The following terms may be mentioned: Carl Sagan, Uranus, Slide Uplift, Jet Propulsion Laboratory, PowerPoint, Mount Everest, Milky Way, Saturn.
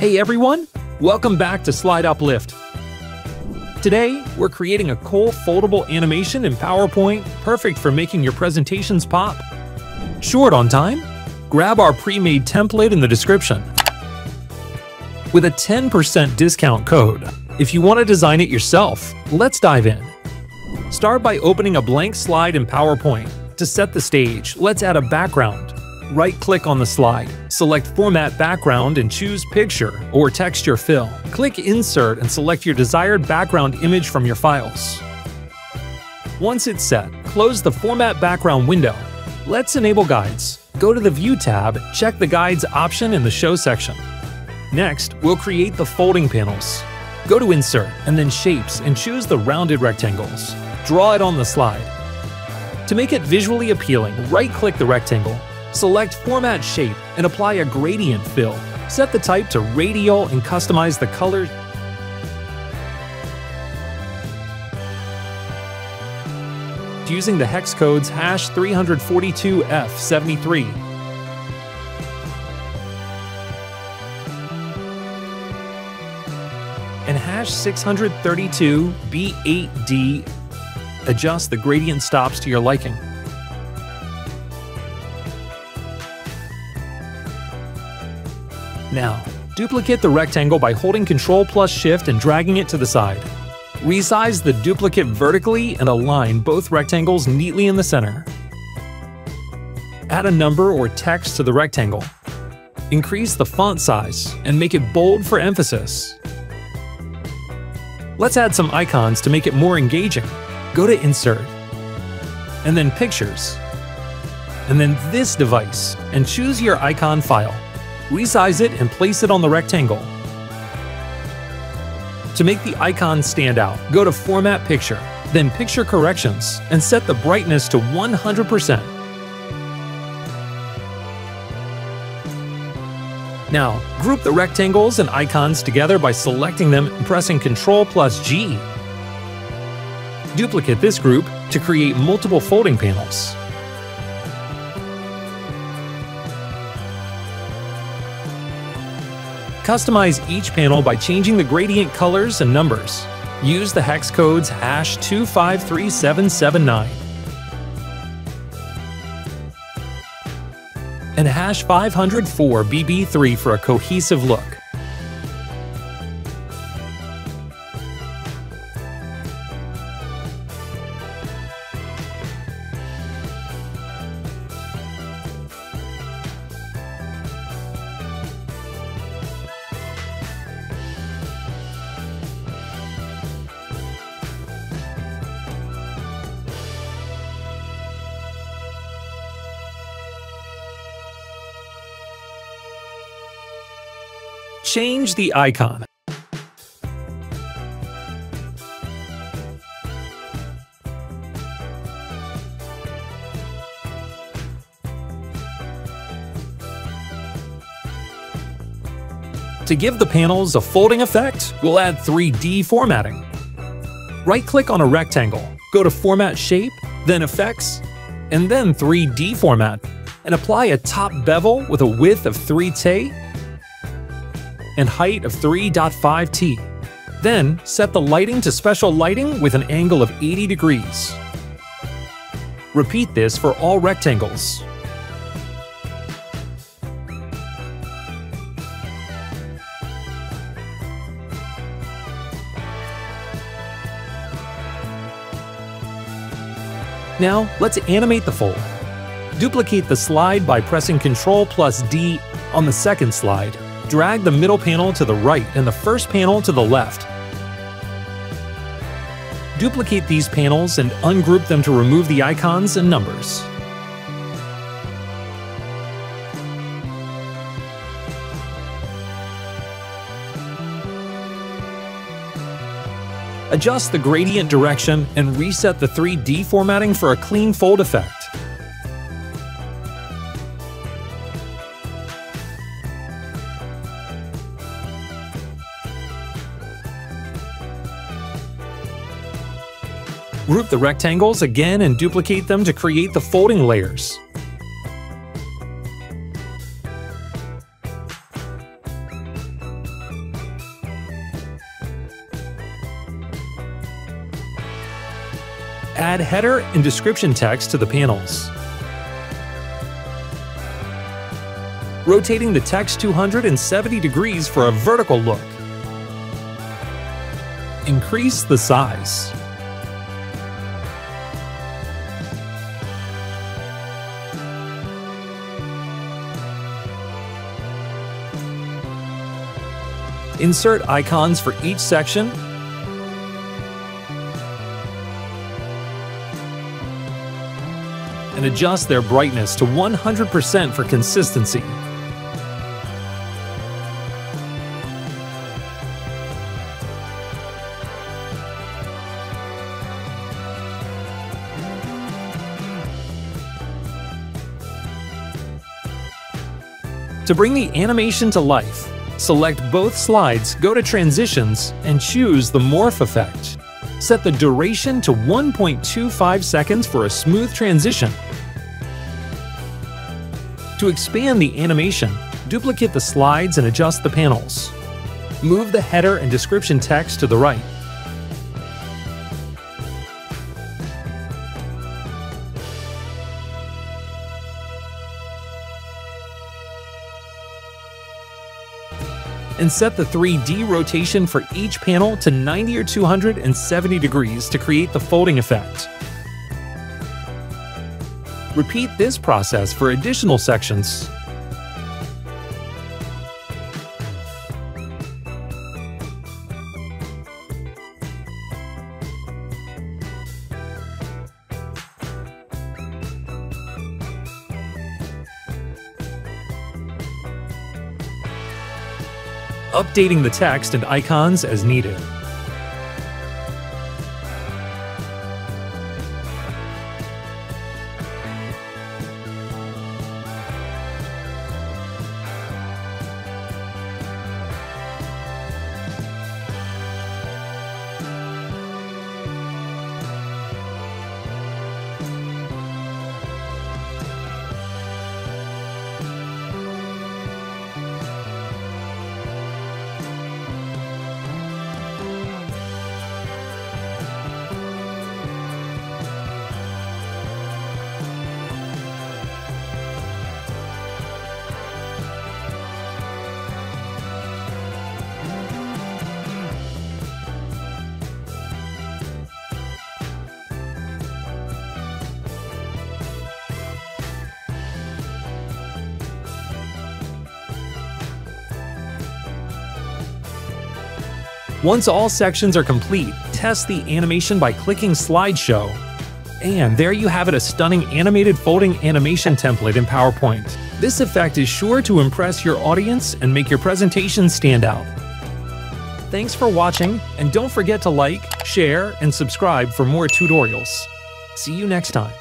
Hey everyone, welcome back to Slide Uplift. Today, we're creating a cool foldable animation in PowerPoint, perfect for making your presentations pop. Short on time? Grab our pre-made template in the description. With a 10% discount code, if you want to design it yourself, let's dive in. Start by opening a blank slide in PowerPoint. To set the stage, let's add a background. Right-click on the slide, select Format Background and choose Picture or Texture Fill. Click Insert and select your desired background image from your files. Once it's set, close the Format Background window. Let's enable guides. Go to the View tab, check the Guides option in the Show section. Next, we'll create the folding panels. Go to Insert and then Shapes and choose the rounded rectangles. Draw it on the slide. To make it visually appealing, right-click the rectangle. Select Format Shape and apply a gradient fill. Set the type to radial and customize the color. Using the hex codes #342F73. And #632B8D. Adjust the gradient stops to your liking. Now, duplicate the rectangle by holding Ctrl+Shift and dragging it to the side. Resize the duplicate vertically and align both rectangles neatly in the center. Add a number or text to the rectangle. Increase the font size and make it bold for emphasis. Let's add some icons to make it more engaging. Go to Insert, and then Pictures, and then This Device, and choose your icon file. Resize it and place it on the rectangle. To make the icon stand out, go to Format Picture, then Picture Corrections, and set the brightness to 100%. Now, group the rectangles and icons together by selecting them and pressing Ctrl+G. Duplicate this group to create multiple folding panels. Customize each panel by changing the gradient colors and numbers. Use the hex codes #253779 and #504BB3 for a cohesive look. Change the icon. To give the panels a folding effect, we'll add 3D formatting. Right-click on a rectangle, go to Format Shape, then Effects, and then 3D Format, and apply a top bevel with a width of 3t, and height of 3.5t. Then, set the lighting to special lighting with an angle of 80 degrees. Repeat this for all rectangles. Now, let's animate the fold. Duplicate the slide by pressing Ctrl+D on the second slide. Drag the middle panel to the right and the first panel to the left. Duplicate these panels and ungroup them to remove the icons and numbers. Adjust the gradient direction and reset the 3D formatting for a clean fold effect. Group the rectangles again and duplicate them to create the folding layers. add header and description text to the panels. Rotating the text 270 degrees for a vertical look. Increase the size. Insert icons for each section. And adjust their brightness to 100% for consistency. To bring the animation to life, select both slides, go to Transitions, and choose the Morph effect. Set the duration to 1.25 seconds for a smooth transition. To expand the animation, duplicate the slides and adjust the panels. Move the header and description text to the right. And set the 3D rotation for each panel to 90 or 270 degrees to create the folding effect. Repeat this process for additional sections. Updating the text and icons as needed. Once all sections are complete, test the animation by clicking Slideshow. And there you have it, a stunning animated folding animation template in PowerPoint. This effect is sure to impress your audience and make your presentation stand out. Thanks for watching, and don't forget to like, share, and subscribe for more tutorials. See you next time.